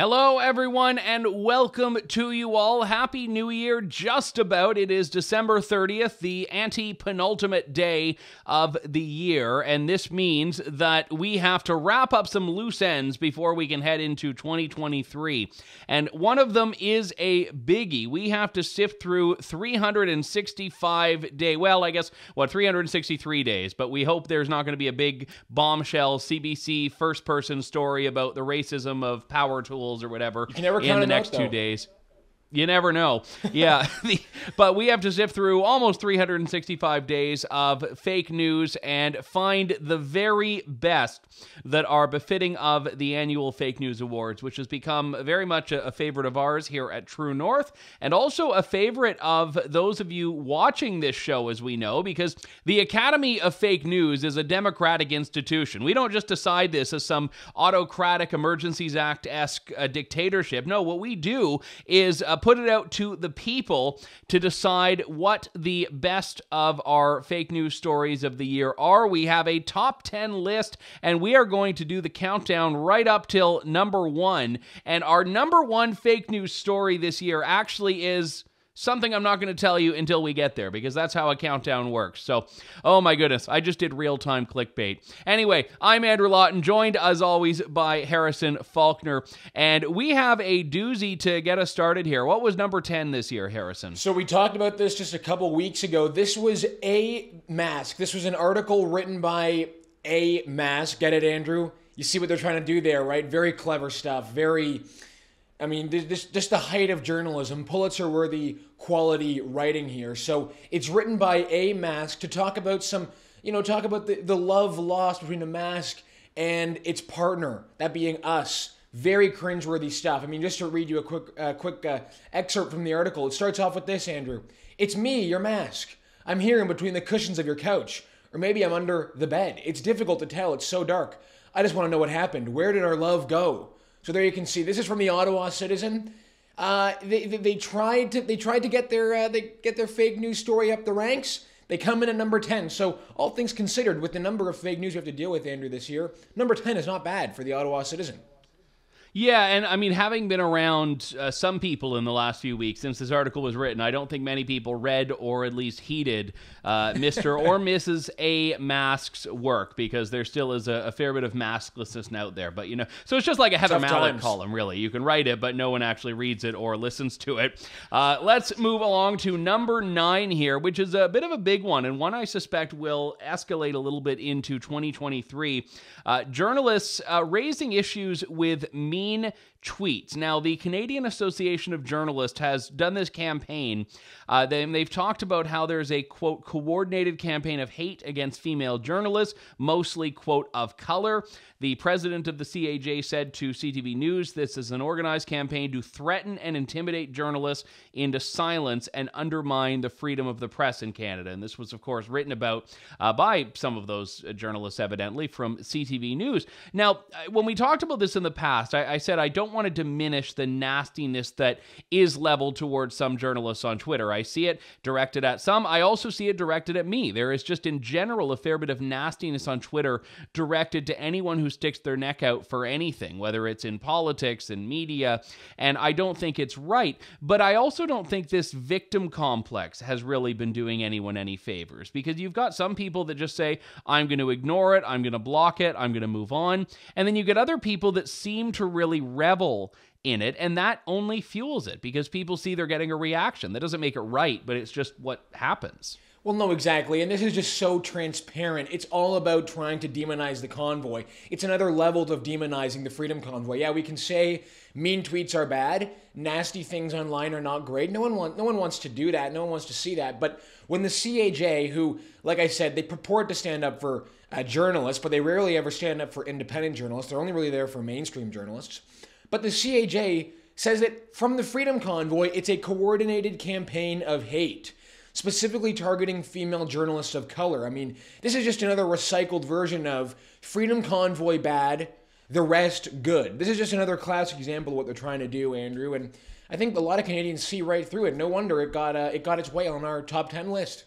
Hello everyone and welcome to you all. Happy New Year just about. It is December 30th, the anti-penultimate day of the year, and this means that we have to wrap up some loose ends before we can head into 2023. And one of them is a biggie. We have to sift through 363 days, but we hope there's not going to be a big bombshell CBC first-person story about the racism of power tools or whatever in the next 2 days. You never know. Yeah. But we have to sift through almost 365 days of fake news and find the very best that are befitting of the annual Fake News Awards, which has become very much a favorite of ours here at True North, and also a favorite of those of you watching this show, as we know, because the Academy of Fake News is a democratic institution. We don't just decide this as some autocratic Emergencies Act-esque dictatorship. No, what we do is put it out to the people to decide what the best of our fake news stories of the year are. We have a top 10 list, and we are going to do the countdown right up till number one. And our number one fake news story this year actually is something I'm not going to tell you until we get there, because that's how a countdown works. So, oh my goodness, I just did real-time clickbait. Anyway, I'm Andrew Lawton, joined as always by Harrison Faulkner, and we have a doozy to get us started here. What was number 10 this year, Harrison? So we talked about this just a couple weeks ago. This was a mask. This was an article written by a mask. Get it, Andrew? You see what they're trying to do there, right? Very clever stuff. Very, I mean, this just the height of journalism, Pulitzer-worthy quality writing here. So it's written by a mask to talk about some, you know, talk about the love lost between a mask and its partner, that being us. Very cringeworthy stuff. I mean, just to read you a quick excerpt from the article. It starts off with this, Andrew. "It's me, your mask. I'm here in between the cushions of your couch. Or maybe I'm under the bed. It's difficult to tell. It's so dark. I just want to know what happened. Where did our love go?" So there you can see. This is from the Ottawa Citizen. They tried to get their fake news story up the ranks. They come in at number 10. So all things considered, with the number of fake news you have to deal with, Andrew, this year, number 10 is not bad for the Ottawa Citizen. Yeah, and I mean, having been around some people in the last few weeks since this article was written, I don't think many people read or at least heeded Mr. or Mrs. A. Mask's work, because there still is a fair bit of masklessness out there. But, you know, so it's just like a Heather Malik column, really. You can write it, but no one actually reads it or listens to it. Let's move along to number 9 here, which is a bit of a big one, and one I suspect will escalate a little bit into 2023. Journalists raising issues with mean tweets. Now, the Canadian Association of Journalists has done this campaign. They've talked about how there's a, quote, coordinated campaign of hate against female journalists, mostly, quote, of color. The president of the CAJ said to CTV News, "This is an organized campaign to threaten and intimidate journalists into silence and undermine the freedom of the press in Canada." And this was, of course, written about by some of those journalists, evidently, from CTV News. Now, when we talked about this in the past, I said I don't want to diminish the nastiness that is leveled towards some journalists on Twitter. I see it directed at some. I also see it directed at me. There is just, in general, a fair bit of nastiness on Twitter directed to anyone who sticks their neck out for anything, whether it's in politics and media, and I don't think it's right. But I also don't think this victim complex has really been doing anyone any favors, because you've got some people that just say, "I'm going to ignore it, I'm going to block it, I'm going to move on," and then you get other people that seem to really revel in it, and that only fuels it, because people see they're getting a reaction. That doesn't make it right, but it's just what happens. Well, no, exactly, and this is just so transparent. It's all about trying to demonize the convoy. It's another level of demonizing the Freedom Convoy. Yeah, we can say mean tweets are bad, nasty things online are not great. No one wants to do that. No one wants to see that. But when the CAJ, who, like I said, they purport to stand up for journalists, but they rarely ever stand up for independent journalists. They're only really there for mainstream journalists. But the CAJ says that from the Freedom Convoy, it's a coordinated campaign of hate, specifically targeting female journalists of color. I mean, this is just another recycled version of Freedom Convoy bad, the rest good. This is just another classic example of what they're trying to do, Andrew. And I think a lot of Canadians see right through it. No wonder it got its way on our top 10 list.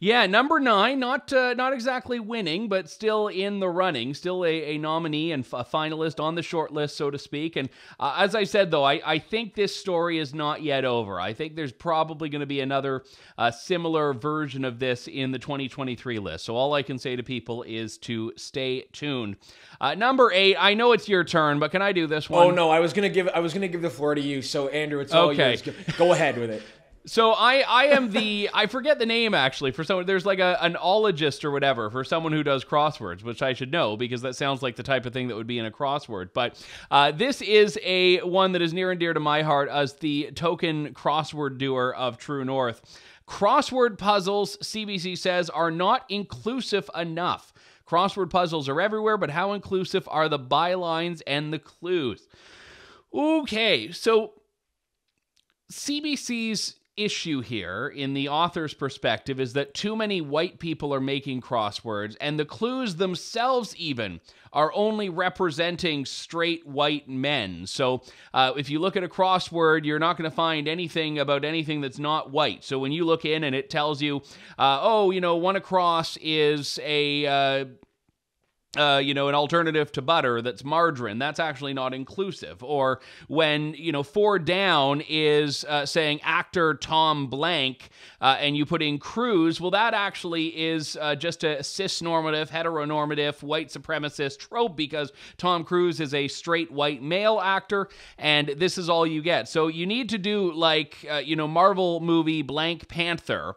Yeah, number 9, not exactly winning, but still in the running, still a nominee and a finalist on the short list, so to speak. And as I said, though, I think this story is not yet over. I think there's probably going to be another similar version of this in the 2023 list. So all I can say to people is to stay tuned. Number 8, I know it's your turn, but can I do this one? Oh no, I was gonna give the floor to you. So Andrew, it's all yours. Go ahead with it. So I am the, I forget the name actually for someone, there's like an ologist or whatever for someone who does crosswords, which I should know because that sounds like the type of thing that would be in a crossword. But this is a one that is near and dear to my heart as the token crossword doer of True North. Crossword puzzles, CBC says, are not inclusive enough. Crossword puzzles are everywhere, but how inclusive are the bylines and the clues? Okay, so CBC's issue here in the author's perspective is that too many white people are making crosswords, and the clues themselves even are only representing straight white men. So if you look at a crossword, you're not going to find anything about anything that's not white. So when you look in and it tells you, oh, you know, one across is a... you know, an alternative to butter that's margarine, that's actually not inclusive. Or when, you know, 4 down is saying actor Tom Blank and you put in Cruise, well, that actually is just a cis-normative, heteronormative, white supremacist trope because Tom Cruise is a straight white male actor and this is all you get. So you need to do like, you know, Marvel movie Blank Panther,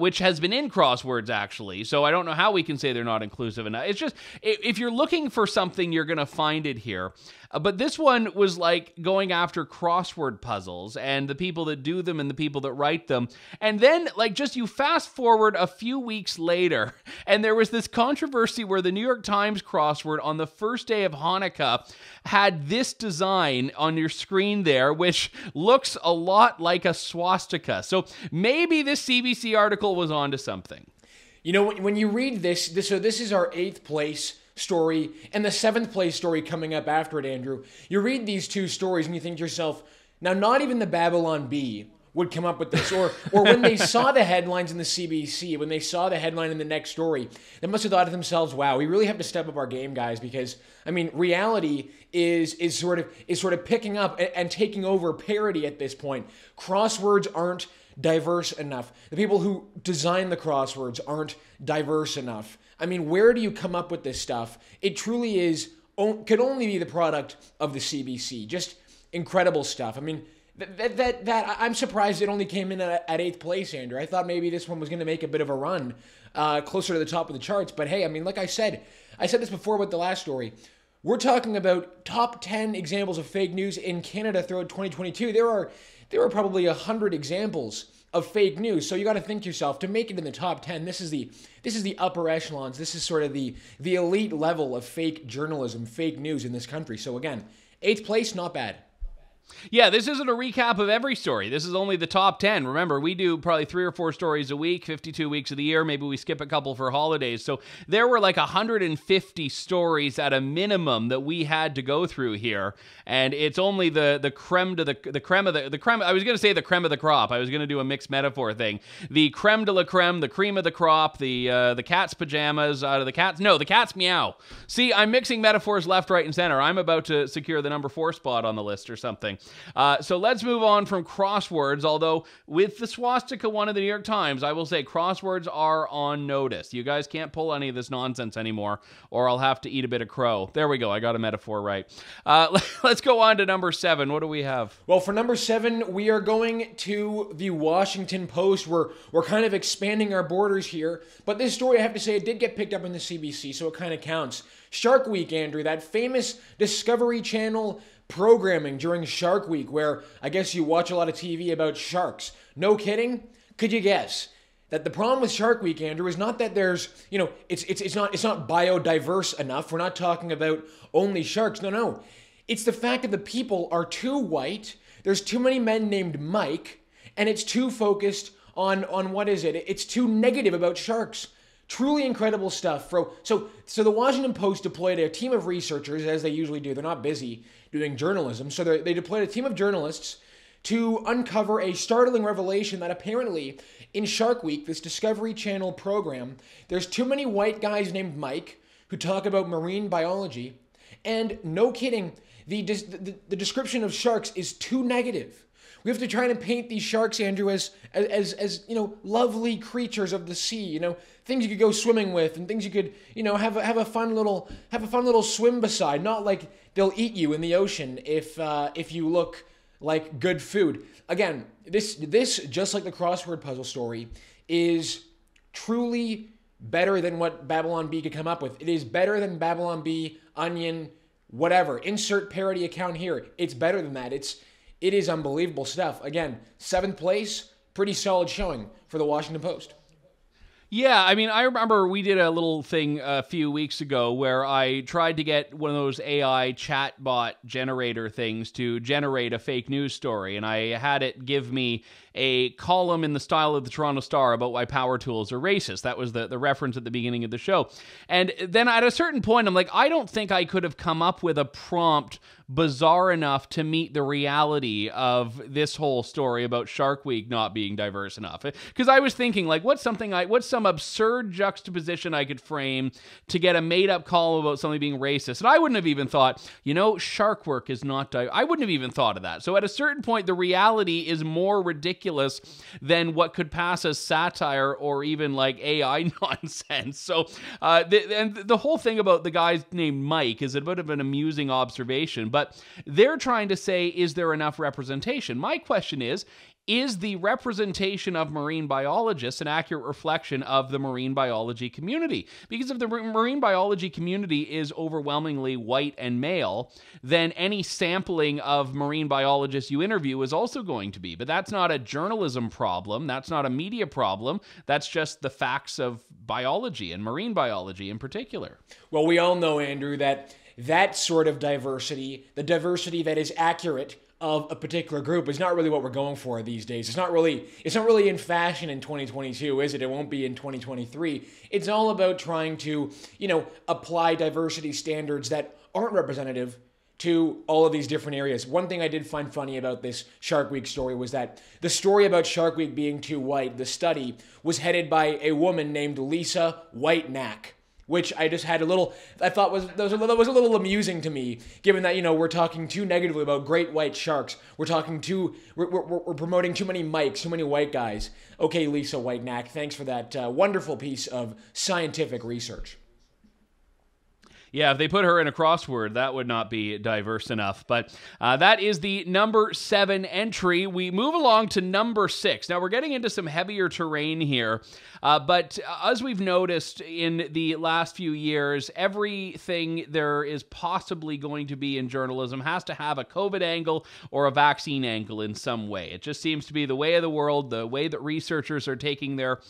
which has been in crosswords actually. So I don't know how we can say they're not inclusive enough. It's just... If you're looking for something, you're going to find it here. But this one was like going after crossword puzzles and the people that do them and the people that write them. And then, like, just you fast forward a few weeks later, and there was this controversy where the New York Times crossword on the first day of Hanukkah had this design on your screen there, which looks a lot like a swastika. So maybe this CBC article was onto something. You know, when you read this, so this is our 8th place story and the 7th place story coming up after it, Andrew. You read these two stories and you think to yourself, now not even the Babylon Bee would come up with this. Or when they saw the headlines in the CBC, when they saw the headline in the next story, they must have thought to themselves, wow, we really have to step up our game, guys, because, I mean, reality is sort of picking up and taking over parody at this point. Crosswords aren't diverse enough. The people who design the crosswords aren't diverse enough. I mean, where do you come up with this stuff? It truly is, could only be the product of the CBC. Just incredible stuff. I mean, I'm surprised it only came in at 8th place, Andrew. I thought maybe this one was going to make a bit of a run closer to the top of the charts. But hey, I mean, like I said this before with the last story. We're talking about top 10 examples of fake news in Canada throughout 2022. There are probably 100 examples of fake news. So you got to think to yourself, to make it in the top 10, this is the upper echelons. This is sort of the elite level of fake journalism, fake news in this country. So again, 8th place, not bad. Yeah, this isn't a recap of every story. This is only the top 10. Remember, we do probably 3 or 4 stories a week, 52 weeks of the year. Maybe we skip a couple for holidays. So there were like 150 stories at a minimum that we had to go through here. And it's only the creme. I was going to say the creme of the crop. I was going to do a mixed metaphor thing. The creme de la creme, the cream of the crop, the cat's pajamas out of the cat's. No, the cat's meow. See, I'm mixing metaphors left, right, and center. I'm about to secure the number 4 spot on the list or something. So let's move on from crosswords, although with the swastika one of the New York Times, I will say crosswords are on notice. You guys can't pull any of this nonsense anymore, or I'll have to eat a bit of crow. There we go. I got a metaphor right. Let's go on to number 7. What do we have? Well, for number 7, we are going to the Washington Post. We're kind of expanding our borders here, but this story, I have to say, it did get picked up in the CBC, so it kind of counts. Shark Week, Andrew, that famous Discovery Channel programming during Shark Week, where I guess you watch a lot of TV about sharks. No kidding? Could you guess that the problem with Shark Week, Andrew, is not that there's, you know, it's not biodiverse enough. We're not talking about only sharks. No. It's the fact that the people are too white. There's too many men named Mike, and it's too focused on what is it? It's too negative about sharks. Truly incredible stuff, bro. So the Washington Post deployed a team of researchers, as they usually do. They're not busy doing journalism. So they deployed a team of journalists to uncover a startling revelation that apparently in Shark Week, this Discovery Channel program, there's too many white guys named Mike who talk about marine biology. And no kidding, the description of sharks is too negative. We have to try and paint these sharks, Andrew, as you know, lovely creatures of the sea. You know, things you could go swimming with, and things you could, you know, have a fun little swim beside. Not like they'll eat you in the ocean if you look like good food. Again, this just like the crossword puzzle story is truly better than what Babylon Bee could come up with. It is better than Babylon Bee, Onion, whatever. Insert parody account here. It's better than that. It is unbelievable stuff. Again, 7th place, pretty solid showing for the Washington Post. Yeah, I mean, I remember we did a little thing a few weeks ago where I tried to get one of those AI chatbot generator things to generate a fake news story, and I had it give me a column in the style of the Toronto Star about why power tools are racist. That was the reference at the beginning of the show. And then at a certain point, I'm like, I don't think I could have come up with a prompt bizarre enough to meet the reality of this whole story about Shark Week not being diverse enough. Because I was thinking, like, what's some absurd juxtaposition I could frame to get a made-up column about something being racist? And I wouldn't have even thought, you know, shark work is not diverse. I wouldn't have even thought of that. So at a certain point, the reality is more ridiculous than what could pass as satire or even, like, AI nonsense. So the whole thing about the guy named Mike is a bit of an amusing observation, but they're trying to say, is there enough representation? My question is the representation of marine biologists an accurate reflection of the marine biology community? Because if the marine biology community is overwhelmingly white and male, then any sampling of marine biologists you interview is also going to be. But that's not a journalism problem. That's not a media problem. That's just the facts of biology and marine biology in particular. Well, we all know, Andrew, that sort of diversity, the diversity that is accurate of a particular group, is not really what we're going for these days. It's not really in fashion in 2022, is it? It won't be in 2023. It's all about trying to, you know, apply diversity standards that aren't representative to all of these different areas. One thing I did find funny about this Shark Week story was that the story about Shark Week being too white, the study, was headed by a woman named Lisa Whitenack, which I just had I thought was a little amusing to me, given that, you know, we're talking too negatively about great white sharks. We're promoting too many Mikes, too many white guys. Okay, Lisa Whitenack, thanks for that wonderful piece of scientific research. Yeah, if they put her in a crossword, that would not be diverse enough. But that is the number 7 entry. We move along to number 6. Now, we're getting into some heavier terrain here. But as we've noticed in the last few years, everything there is possibly going to be in journalism has to have a COVID angle or a vaccine angle in some way. It just seems to be the way of the world, the way that researchers are taking their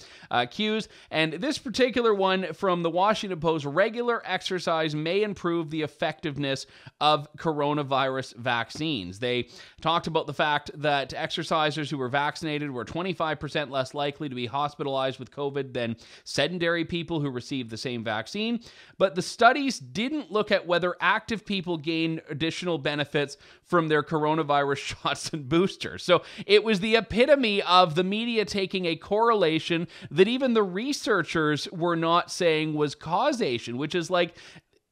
cues. And this particular one from the Washington Post, regular exercise may improve the effectiveness of coronavirus vaccines. They talked about the fact that exercisers who were vaccinated were 25% less likely to be hospitalized with COVID than sedentary people who received the same vaccine. But the studies didn't look at whether active people gained additional benefits from their coronavirus shots and boosters. So it was the epitome of the media taking a correlation that even the researchers were not saying was causation, which is like,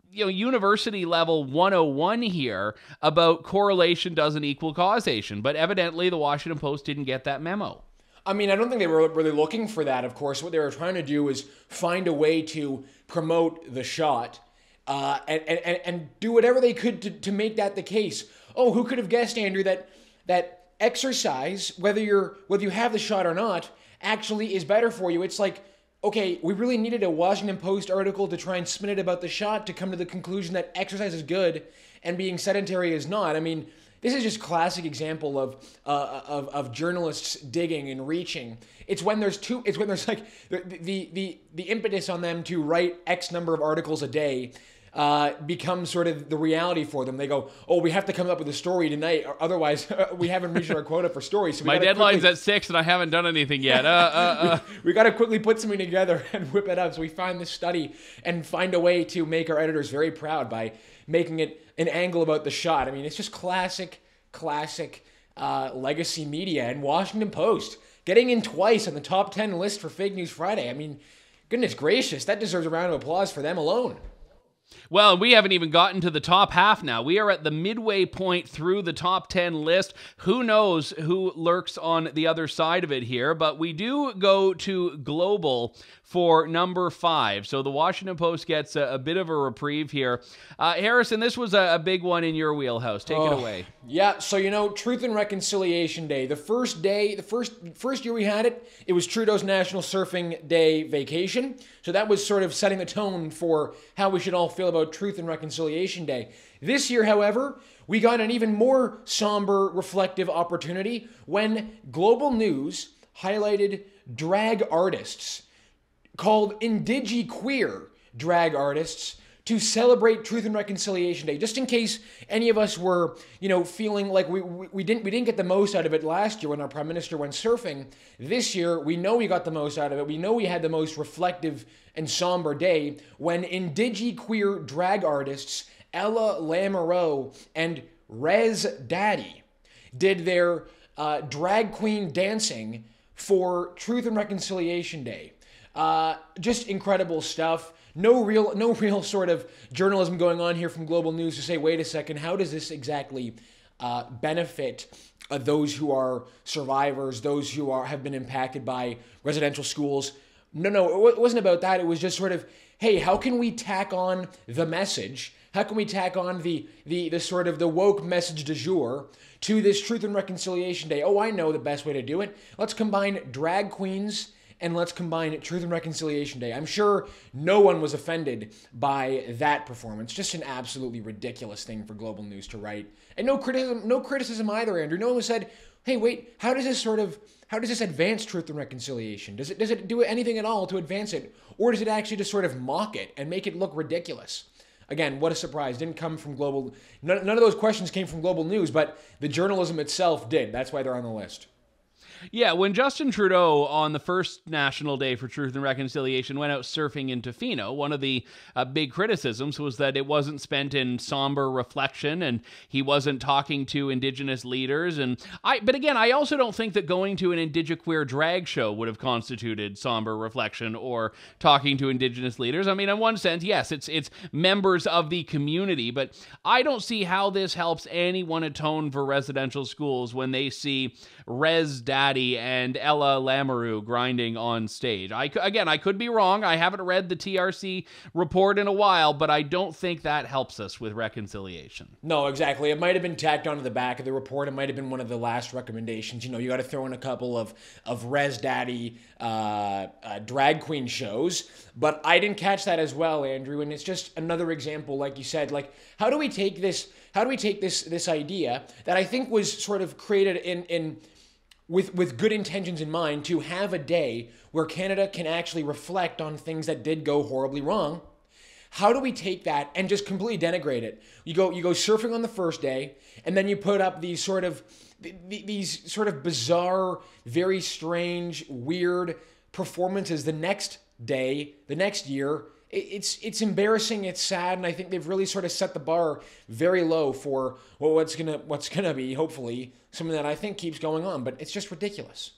you know, university level 101 here about correlation doesn't equal causation. But evidently the Washington Post didn't get that memo. I mean, I don't think they were really looking for that, of course. What they were trying to do is find a way to promote the shot and do whatever they could to make that the case. Oh, who could have guessed, Andrew, that exercise, whether you have the shot or not, actually is better for you? It's like, okay, we really needed a Washington Post article to try and spin it about the shot to come to the conclusion that exercise is good and being sedentary is not. I mean, this is just classic example of journalists digging and reaching. It's when there's the impetus on them to write X number of articles a day becomes sort of the reality for them. They go, oh, we have to come up with a story tonight, otherwise we haven't reached our quota for stories. So my deadline's at 6 and I haven't done anything yet. We got to quickly put something together and whip it up. So we find this study and find a way to make our editors very proud by making it an angle about the shot. I mean, it's just classic legacy media, and Washington Post getting in twice on the top 10 list for Fake News Friday. I mean, goodness gracious, that deserves a round of applause for them alone. Well, we haven't even gotten to the top half now. We are at the midway point through the top 10 list. Who knows who lurks on the other side of it here, but we do go to Global for number 5. So the Washington Post gets a bit of a reprieve here. Harrison, this was a big one in your wheelhouse. Take it away. Yeah, so you know, Truth and Reconciliation Day. The first day, the first year we had it, it was Trudeau's National Surfing Day vacation. So that was sort of setting the tone for how we should all feel about Truth and Reconciliation Day. This year, however, we got an even more somber, reflective opportunity when Global News highlighted drag artists called Indigi Queer Drag Artists to celebrate Truth and Reconciliation Day, just in case any of us were, you know, feeling like we didn't get the most out of it last year when our Prime Minister went surfing. This year, we know we got the most out of it. We know we had the most reflective and somber day when Indigi Queer Drag Artists Ella Lamoureux and Rez Daddy did their drag queen dancing for Truth and Reconciliation Day. Just incredible stuff. No real sort of journalism going on here from Global News to say, wait a second, how does this exactly benefit those who are survivors, those who have been impacted by residential schools? No, it wasn't about that. It was just sort of, hey, how can we tack on the message? How can we tack on the sort of the woke message du jour to this Truth and Reconciliation Day? Oh, I know the best way to do it. Let's combine drag queens and let's combine Truth and Reconciliation Day. I'm sure no one was offended by that performance. Just an absolutely ridiculous thing for Global News to write. And no criticism either, Andrew. No one said, hey, wait, how does this advance Truth and Reconciliation? Does it do anything at all to advance it? Or does it actually just sort of mock it and make it look ridiculous? Again, what a surprise. Didn't come from Global. None of those questions came from Global News, but the journalism itself did. That's why they're on the list. Yeah, when Justin Trudeau on the first National Day for Truth and Reconciliation went out surfing in Tofino, one of the big criticisms was that it wasn't spent in somber reflection and he wasn't talking to Indigenous leaders. But again, I also don't think that going to an Indigiqueer drag show would have constituted somber reflection or talking to Indigenous leaders. I mean, in one sense, yes, it's members of the community, but I don't see how this helps anyone atone for residential schools when they see Rez Daddy and Ella Lamoureux grinding on stage. I could be wrong. I haven't read the TRC report in a while, but I don't think that helps us with reconciliation. No, exactly. It might have been tacked onto the back of the report. It might have been one of the last recommendations. You know, you got to throw in a couple of Rez Daddy drag queen shows, but I didn't catch that as well, Andrew. And it's just another example, like you said, like how do we take this idea that I think was sort of created with good intentions in mind to have a day where Canada can actually reflect on things that did go horribly wrong. How do we take that and just completely denigrate it? You go surfing on the first day, and then you put up these sort of bizarre, very strange, weird performances the next day, the next year. It's embarrassing, it's sad, and I think they've really sort of set the bar very low for what's gonna be, hopefully, something that I think keeps going on, but it's just ridiculous.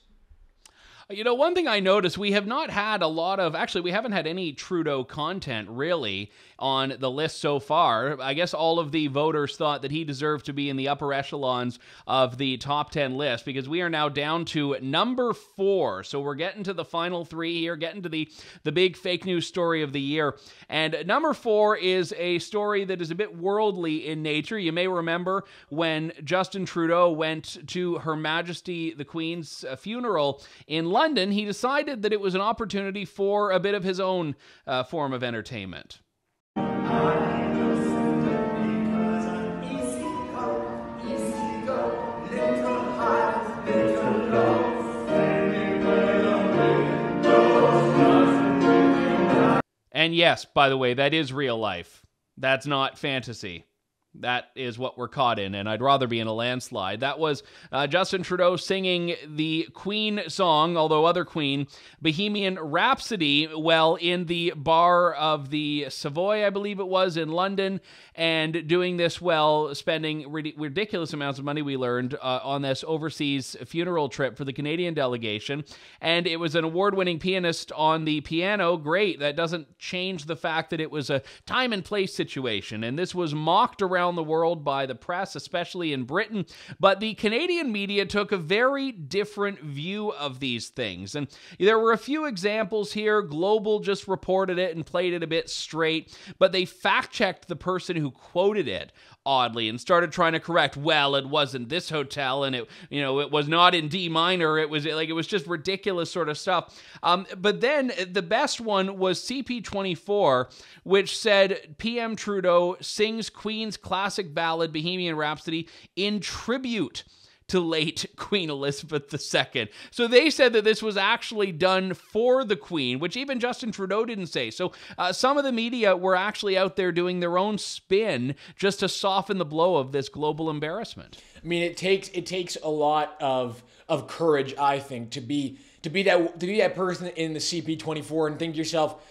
You know, one thing I noticed, we haven't had any Trudeau content really on the list so far. I guess all of the voters thought that he deserved to be in the upper echelons of the top 10 list because we are now down to number 4. So we're getting to the final 3 here, getting to the big fake news story of the year. And number 4 is a story that is a bit worldly in nature. You may remember when Justin Trudeau went to Her Majesty the Queen's funeral in London, he decided that it was an opportunity for a bit of his own form of entertainment. And yes, by the way, that is real life. That's not fantasy. That is what we're caught in, and I'd rather be in a landslide. That was Justin Trudeau singing the Queen song, although other Queen, Bohemian Rhapsody, well, in the bar of the Savoy, I believe it was, in London, and doing this well, spending ridiculous amounts of money, we learned, on this overseas funeral trip for the Canadian delegation, and it was an award-winning pianist on the piano. Great, that doesn't change the fact that it was a time and place situation, and this was mocked around the world by the press, especially in Britain, but the Canadian media took a very different view of these things, and there were a few examples here. Global just reported it and played it a bit straight, but they fact-checked the person who quoted it, oddly, and started trying to correct, well, it wasn't this hotel, and it was not in D minor, it was just ridiculous sort of stuff. But then the best one was CP24, which said PM Trudeau sings Queen's classic ballad Bohemian Rhapsody in tribute to late Queen Elizabeth II. So they said that this was actually done for the Queen, which even Justin Trudeau didn't say. So some of the media were actually out there doing their own spin just to soften the blow of this global embarrassment. I mean, it takes a lot of courage, I think, to be that person in the CP24 and think to yourself,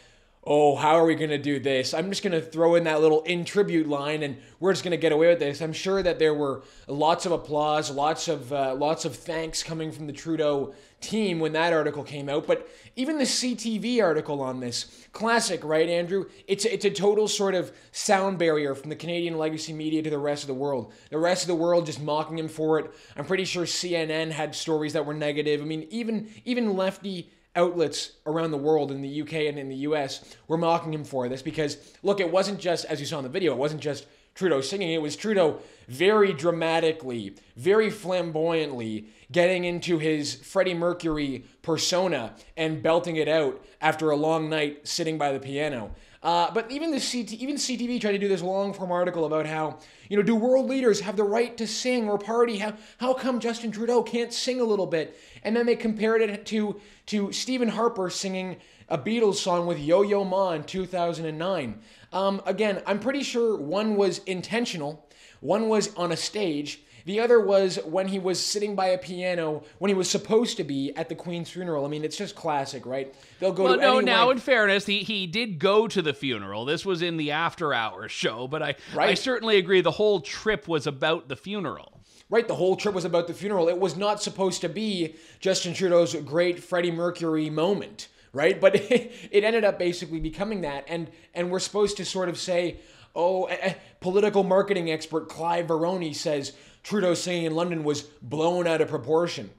oh, how are we going to do this? I'm just going to throw in that little in tribute line and we're just going to get away with this. I'm sure that there were lots of applause, lots of thanks coming from the Trudeau team when that article came out. But even the CTV article on this, classic, right, Andrew? It's a total sort of sound barrier from the Canadian legacy media to the rest of the world. The rest of the world just mocking him for it. I'm pretty sure CNN had stories that were negative. I mean, even lefty outlets around the world, in the UK and in the US, were mocking him for this because, look, it wasn't just, as you saw in the video, it wasn't just Trudeau singing, it was Trudeau very dramatically, very flamboyantly getting into his Freddie Mercury persona and belting it out after a long night sitting by the piano. But even CTV tried to do this long-form article about how, do world leaders have the right to sing or party? How come Justin Trudeau can't sing a little bit? And then they compared it to Stephen Harper singing a Beatles song with Yo-Yo Ma in 2009. Again, I'm pretty sure one was intentional, one was on a stage, the other was when he was sitting by a piano when he was supposed to be at the Queen's funeral. I mean, it's just classic, right? They'll go to any now, in fairness, he did go to the funeral. This was in the after-hours show, but I certainly agree the whole trip was about the funeral. Right, the whole trip was about the funeral. It was not supposed to be Justin Trudeau's great Freddie Mercury moment, right? But it ended up basically becoming that, and we're supposed to sort of say, oh, political marketing expert Clive Varone says Trudeau singing in London was blown out of proportion.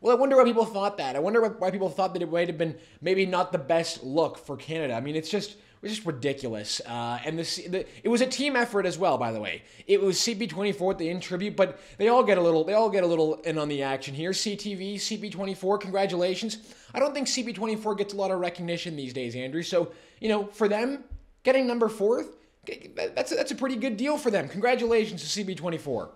Well, I wonder why people thought that. I wonder why people thought that it might have been maybe not the best look for Canada. I mean, it's just ridiculous. And it was a team effort as well, by the way. It was CP24 at the in tribute, but they all get a little in on the action here. CTV, CP24, congratulations. I don't think CP24 gets a lot of recognition these days, Andrew. So, for them getting number 4th, that's a pretty good deal for them. Congratulations to CP24.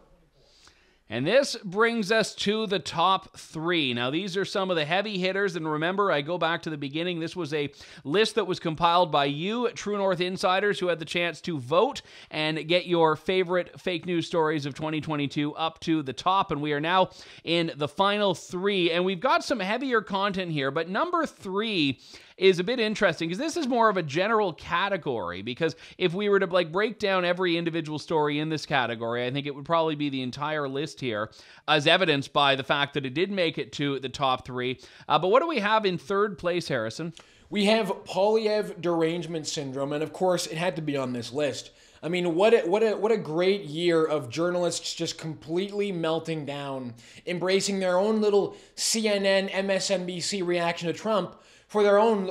And this brings us to the top 3. Now, these are some of the heavy hitters, and remember, I go back to the beginning. This was a list that was compiled by you, True North Insiders, who had the chance to vote and get your favorite fake news stories of 2022 up to the top, and we are now in the final 3, and we've got some heavier content here, but number 3 is a bit interesting because this is more of a general category, because if we were to break down every individual story in this category, I think it would probably be the entire list here, as evidenced by the fact that it did make it to the top 3. But what do we have in 3rd place, Harrison? We have Poilievre derangement syndrome, and of course it had to be on this list. I mean, what a great year of journalists just completely melting down, embracing their own little CNN, MSNBC reaction to Trump, for their own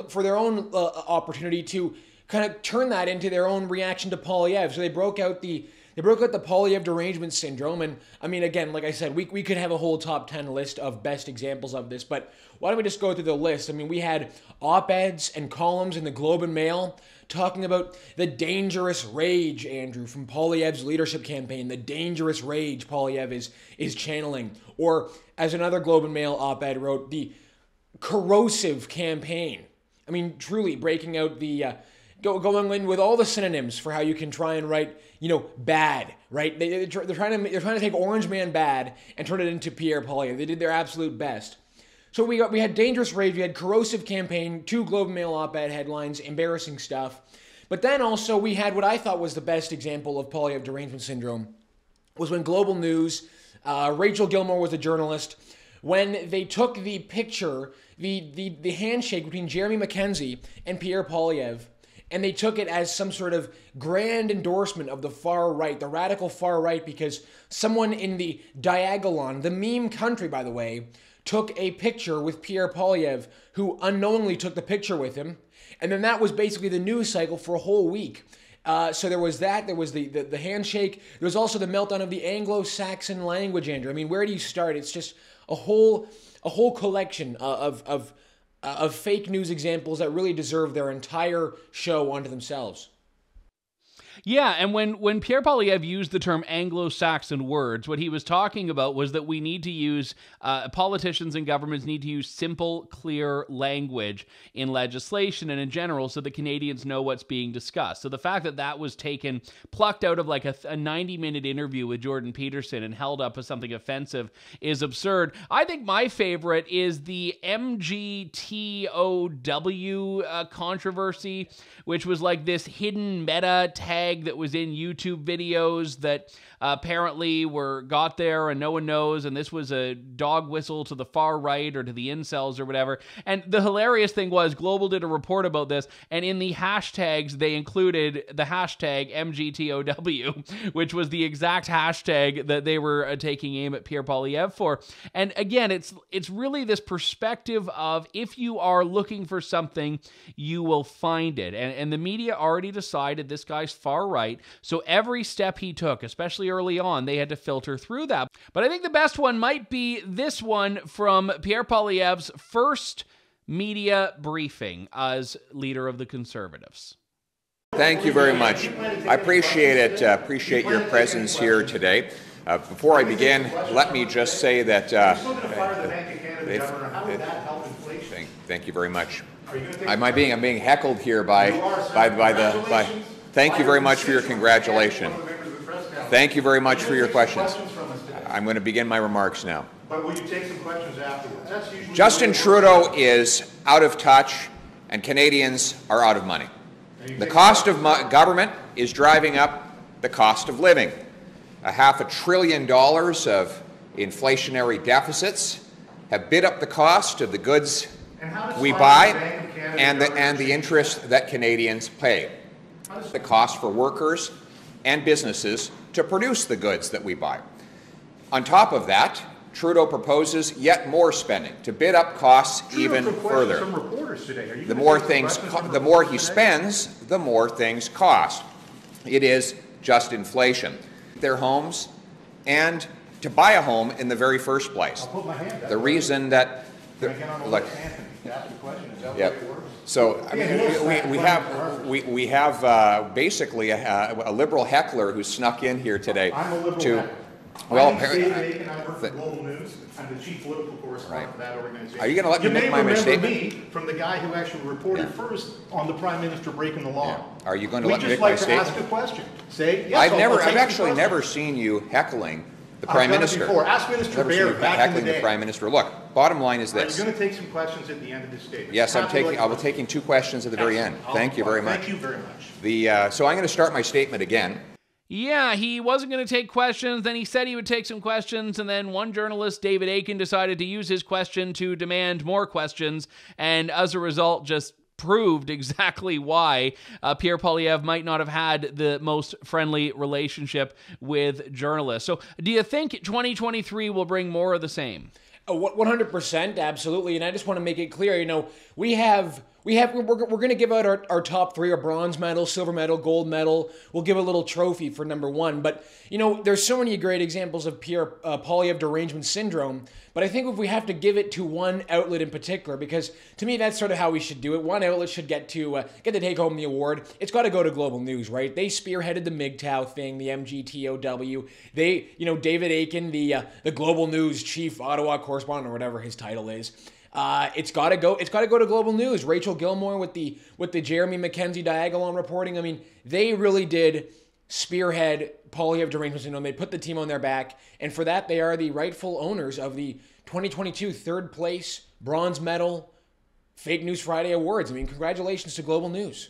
opportunity to kind of turn that into their own reaction to Poilievre. So they broke out the Poilievre derangement syndrome, and I mean, again, like I said, we could have a whole top 10 list of best examples of this, but why don't we just go through the list? I mean, we had op-eds and columns in the Globe and Mail talking about the dangerous rage, Andrew, from Poilievre's leadership campaign, the dangerous rage Poilievre is channeling, or as another Globe and Mail op-ed wrote, the corrosive campaign. I mean, truly breaking out the going in with all the synonyms for how you can try and write, you know, bad, right? They're trying to take Orange Man Bad and turn it into Pierre Poilievre. They did their absolute best. So we had dangerous rage, we had corrosive campaign, 2 Globe and Mail op-ed headlines, embarrassing stuff. But then also we had what I thought was the best example of Poilievre derangement syndrome was when Global News, Rachel Gilmore was a journalist, when they took the picture, the handshake between Jeremy McKenzie and Pierre Poilievre, and they took it as some sort of grand endorsement of the far right, the radical far right, because someone in the Diagolan, the meme country, by the way, took a picture with Pierre Poilievre, who unknowingly took the picture with him. And then that was basically the news cycle for a whole week. So there was that, there was the handshake, there was also the meltdown of the Anglo-Saxon language, Andrew. I mean, where do you start? It's just a whole collection of fake news examples that really deserve their entire show onto themselves. Yeah, and when Pierre Poilievre used the term Anglo-Saxon words, what he was talking about was that we need to use, politicians and governments need to use simple, clear language in legislation and in general so that Canadians know what's being discussed. So the fact that that was taken, plucked out of like a 90-minute interview with Jordan Peterson and held up as something offensive is absurd. I think my favorite is the MGTOW controversy, which was like this hidden meta tag that was in YouTube videos that apparently got there and no one knows, and this was a dog whistle to the far right or to the incels or whatever. And the hilarious thing was Global did a report about this, and in the hashtags they included the hashtag MGTOW, which was the exact hashtag that they were taking aim at Pierre Poilievre for. And again, it's really this perspective of if you are looking for something, you will find it. And the media already decided this guy's far right, so every step he took, especially early on, they had to filter through that. But I think the best one might be this one from Pierre Poilievre's first media briefing as leader of the Conservatives. Thank you very much. I appreciate it. Appreciate your presence here today. Before I begin, let me just say that thank you very much. I'm being heckled here by Thank you very much for your congratulations. Thank you very much for your questions. I'm going to begin my remarks now. But will you take some questions afterwards? Justin Trudeau is out of touch, and Canadians are out of money. The cost of government is driving up the cost of living. $500 billion of inflationary deficits have bid up the cost of the goods we buy and the interest that Canadians pay. The cost for workers and businesses to produce the goods that we buy. On top of that, Trudeau proposes yet more spending to bid up costs even further. The more he spends, the more things cost. It is just inflation. Their homes and to buy a home in the very first place. The reason that look. Yep. So I mean, we have basically a liberal heckler who snuck in here today. I'm a liberal heckler. Well, apparently, I work for Global News. I'm the chief political correspondent for that organization. Are you going to let me make my mistake? You may remember me from the guy who actually reported first on the prime minister breaking the law. Yeah. Are you going to let me make my statement? We just like to ask a question. Say yes. I've actually never seen you heckling the prime minister. Ask Minister Baer back in the day. The prime minister. Look, bottom line is this. Are you going to take some questions at the end of this statement? Yes, I'll be taking 2 questions at the very end. Thank you very much. So I'm going to start my statement again. Yeah, he wasn't going to take questions, then he said he would take some questions, and then one journalist, David Aiken, decided to use his question to demand more questions, and as a result, just proved exactly why Pierre Poilievre might not have had the most friendly relationship with journalists. So do you think 2023 will bring more of the same? 100%, absolutely. And I just want to make it clear, you know, we're going to give out our top 3, our bronze medal, silver medal, gold medal. We'll give a little trophy for number 1. But, you know, there's so many great examples of Pierre Poilievre derangement syndrome. But I think if we have to give it to one outlet in particular, because to me, that's sort of how we should do it. One outlet should get to take home the award. It's got to go to Global News, right? They spearheaded the MGTOW thing, the MGTOW. They, you know, David Aiken, the Global News chief Ottawa correspondent or whatever his title is, It's got to go to Global News. Rachel Gilmore with the Jeremy McKenzie diagonal on reporting. I mean, they really did spearhead Poilievre derangement syndrome. They put the team on their back, and for that, they are the rightful owners of the 2022 third place bronze medal Fake News Friday awards. I mean, congratulations to Global News.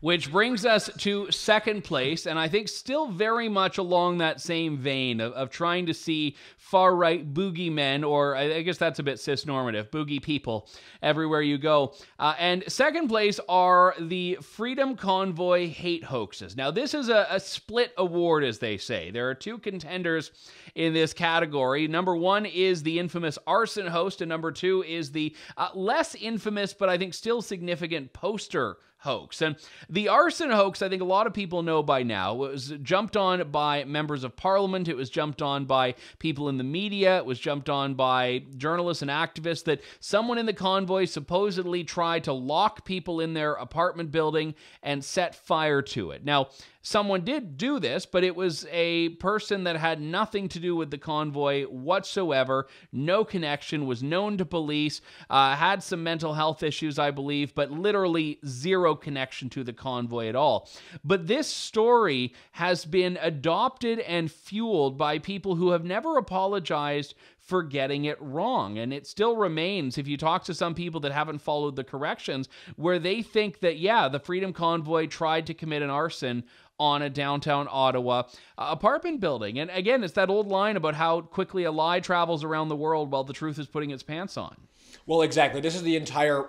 Which brings us to second place, and I think still very much along that same vein of trying to see far-right boogeymen, or I guess that's a bit cis-normative, boogie people everywhere you go. And second place are the Freedom Convoy hate hoaxes. Now, this is a split award, as they say. There are two contenders in this category. Number one is the infamous arson host, and number two is the less infamous, but I think still significant poster hoax. And the arson hoax, I think a lot of people know by now, was jumped on by members of parliament. It was jumped on by people in the media. It was jumped on by journalists and activists that someone in the convoy supposedly tried to lock people in their apartment building and set fire to it. Now, someone did do this, but it was a person that had nothing to do with the convoy whatsoever, no connection, was known to police, had some mental health issues, I believe, but literally zero connection to the convoy at all. But this story has been adopted and fueled by people who have never apologized for getting it wrong. And it still remains, if you talk to some people that haven't followed the corrections, where they think that, yeah, the Freedom Convoy tried to commit an arson on a downtown Ottawa apartment building. And again, it's that old line about how quickly a lie travels around the world while the truth is putting its pants on. Well, exactly. This is the entire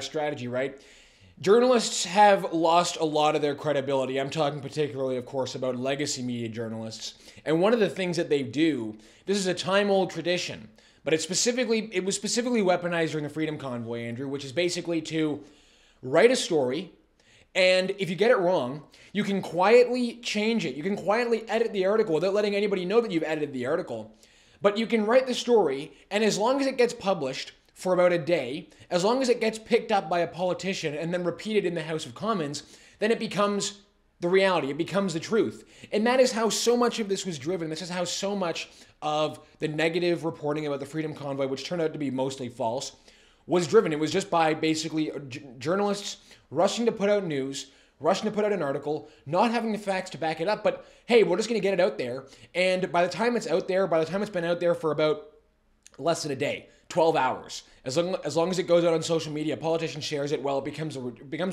strategy, right? Journalists have lost a lot of their credibility. I'm talking particularly, of course, about legacy media journalists. And one of the things that they do, this is a time-old tradition, but it was specifically weaponized during the Freedom Convoy, Andrew, which is basically to write a story, and if you get it wrong, you can quietly change it. You can quietly edit the article without letting anybody know that you've edited the article. But you can write the story, and as long as it gets published for about a day, as long as it gets picked up by a politician and then repeated in the House of Commons, then it becomes the reality. It becomes the truth. And that is how so much of this was driven. This is how so much of the negative reporting about the Freedom Convoy, which turned out to be mostly false, was driven. It was just by basically journalists rushing to put out news, rushing to put out an article, not having the facts to back it up, but hey, we're just going to get it out there. And by the time it's out there, by the time it's been out there for about less than a day, 12 hours, as long as it goes out on social media, a politician shares it, well, it becomes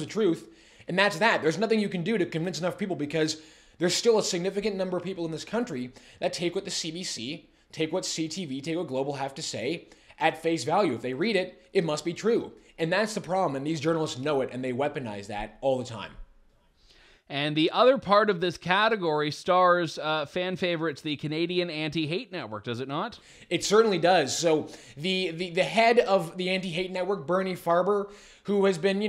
a truth. And that's that. There's nothing you can do to convince enough people, because there's still a significant number of people in this country that take what the CBC, take what CTV, take what Global have to say at face value. If they read it, it must be true. And that's the problem. And these journalists know it, and they weaponize that all the time. And the other part of this category stars fan favorites, the Canadian Anti-Hate Network, does it not? It certainly does. So the head of the Anti-Hate Network, Bernie Farber, who has been,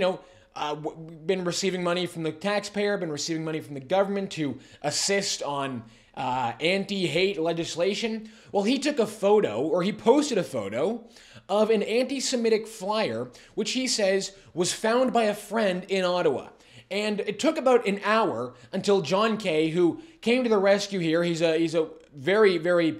been receiving money from the taxpayer, been receiving money from the government to assist on anti-hate legislation. Well, he took a photo, or he posted a photo of an anti-Semitic flyer, which he says was found by a friend in Ottawa. And it took about an hour until John Kay, who came to the rescue here. He's a very, very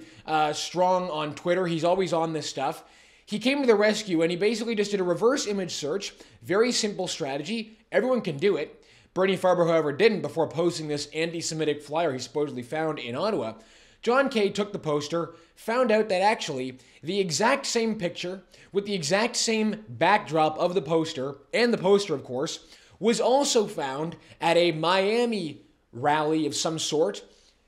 strong on Twitter. He's always on this stuff. He came to the rescue, and he basically just did a reverse image search. Very simple strategy. Everyone can do it. Bernie Farber, however, didn't before posting this anti-Semitic flyer he supposedly found in Ottawa. John Kay took the poster, found out that actually the exact same picture with the exact same backdrop of the poster, and the poster, of course, was also found at a Miami rally of some sort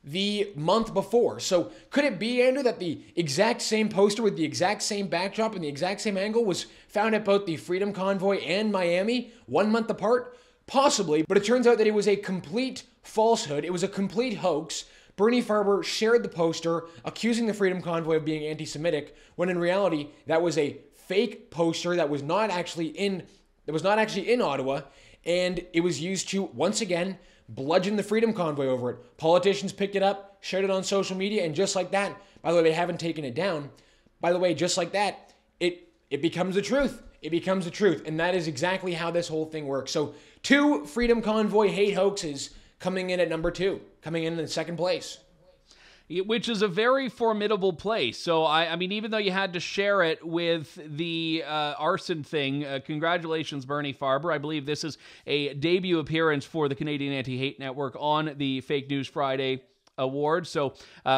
the month before. So could it be, Andrew, that the exact same poster with the exact same backdrop and the exact same angle was found at both the Freedom Convoy and Miami 1 month apart? Possibly, but it turns out that it was a complete falsehood. It was a complete hoax. Bernie Farber shared the poster, accusing the Freedom Convoy of being anti-Semitic, when in reality, that was a fake poster that was not actually in Ottawa, and it was used to, once again, bludgeon the Freedom Convoy over it. Politicians picked it up, shared it on social media, and just like that, by the way, they haven't taken it down. By the way, just like that, it becomes the truth. It becomes the truth, and that is exactly how this whole thing works. So two Freedom Convoy hate hoaxes coming in at number two, coming in second place. which is a very formidable place. So, I mean, even though you had to share it with the arson thing, congratulations, Bernie Farber. I believe this is a debut appearance for the Canadian Anti-Hate Network on the Fake News Friday Award. So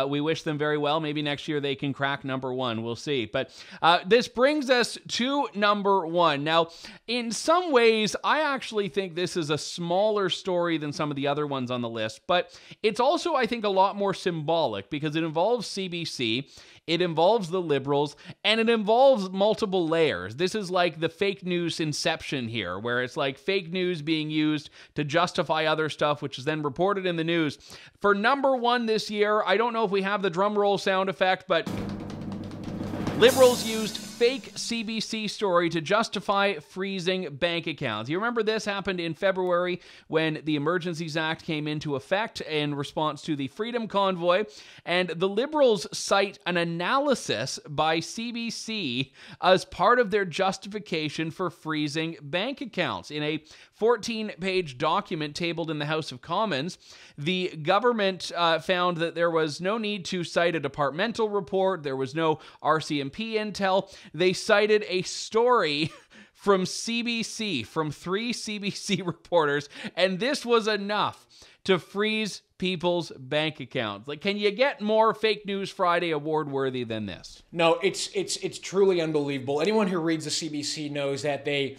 we wish them very well. Maybe next year they can crack number one. We'll see. But this brings us to number one. Now, in some ways, I actually think this is a smaller story than some of the other ones on the list, but it's also, I think, a lot more symbolic because it involves CBC, it involves the Liberals, and it involves multiple layers. This is like the fake news inception here, where it's like fake news being used to justify other stuff, which is then reported in the news. For number one this year, I don't know if we have the drum roll sound effect, but Liberals used fake CBC story to justify freezing bank accounts. You remember this happened in February when the Emergencies Act came into effect in response to the Freedom Convoy, and the Liberals cite an analysis by CBC as part of their justification for freezing bank accounts. In a 14-page document tabled in the House of Commons, the government found that there was no need to cite a departmental report, there was no RCMP intel. They cited a story from CBC, from three CBC reporters, and this was enough to freeze people's bank accounts. Like, can you get more Fake News Friday award-worthy than this? No, it's truly unbelievable. Anyone who reads the CBC knows that they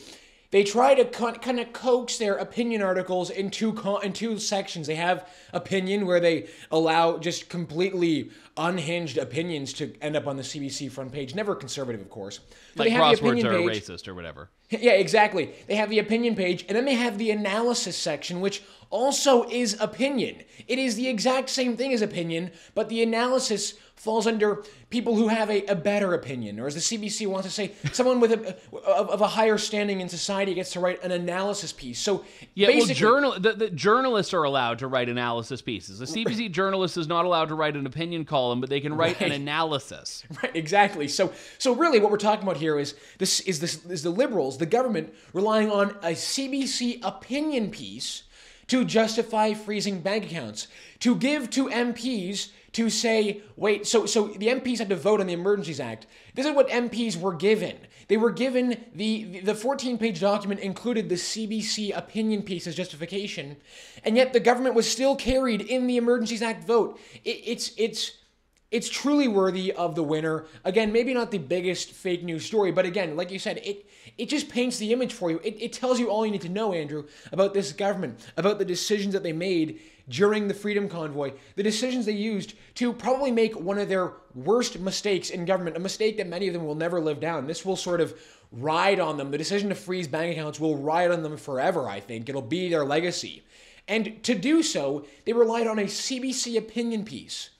try to kind of coax their opinion articles in two sections. They have opinion, where they allow just completely unhinged opinions to end up on the CBC front page. Never conservative, of course. But like crosswords are racist or whatever. Yeah, exactly. They have the opinion page, and then they have the analysis section, which also is opinion. It is the exact same thing as opinion, but the analysis falls under people who have a better opinion, or as the CBC wants to say, someone with a higher standing in society gets to write an analysis piece. So yeah, basically, well, the journalists are allowed to write analysis pieces. The CBC journalist is not allowed to write an opinion column, but they can write an analysis. Right, exactly. So really, what we're talking about here is this is the Liberals, the government, relying on a CBC opinion piece to justify freezing bank accounts, to give to MPs to say, wait, so the MPs had to vote on the Emergencies Act. This is what MPs were given. They were given the 14-page document included the CBC opinion piece as justification, and yet the government was still carried in the Emergencies Act vote. It's truly worthy of the winner. Again, maybe not the biggest fake news story, but again, like you said, it just paints the image for you. It tells you all you need to know, Andrew, about this government, about the decisions that they made during the Freedom Convoy, the decisions they used to probably make one of their worst mistakes in government, a mistake that many of them will never live down. This will sort of ride on them. The decision to freeze bank accounts will ride on them forever, I think. It'll be their legacy. And to do so, they relied on a CBC opinion piece.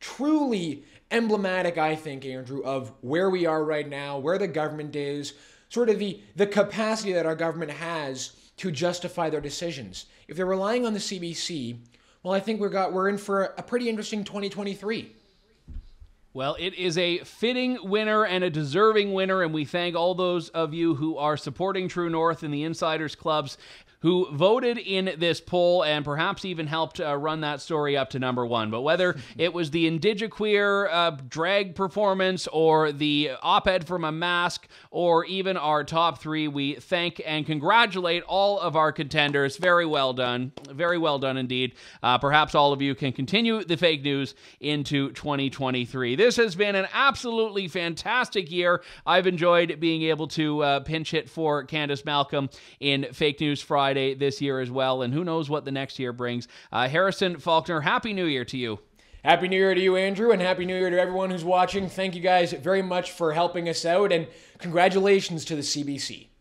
Truly emblematic, I think, Andrew, of where we are right now, where the government is, sort of the capacity that our government has to justify their decisions. If they're relying on the CBC, well, I think we're in for a pretty interesting 2023. Well, it is a fitting winner and a deserving winner, and we thank all those of you who are supporting True North and the Insiders Clubs who voted in this poll and perhaps even helped run that story up to number one. But whether it was the Indigi Queer drag performance or the op-ed from a mask or even our top three, we thank and congratulate all of our contenders. Very well done. Very well done indeed. Perhaps all of you can continue the fake news into 2023. This has been an absolutely fantastic year. I've enjoyed being able to pinch hit for Candace Malcolm in Fake News Friday this year as well, and who knows what the next year brings. Harrison Faulkner, Happy New Year to you. Happy New Year to you, Andrew, and Happy New Year to everyone who's watching. Thank you guys very much for helping us out, and congratulations to the CBC.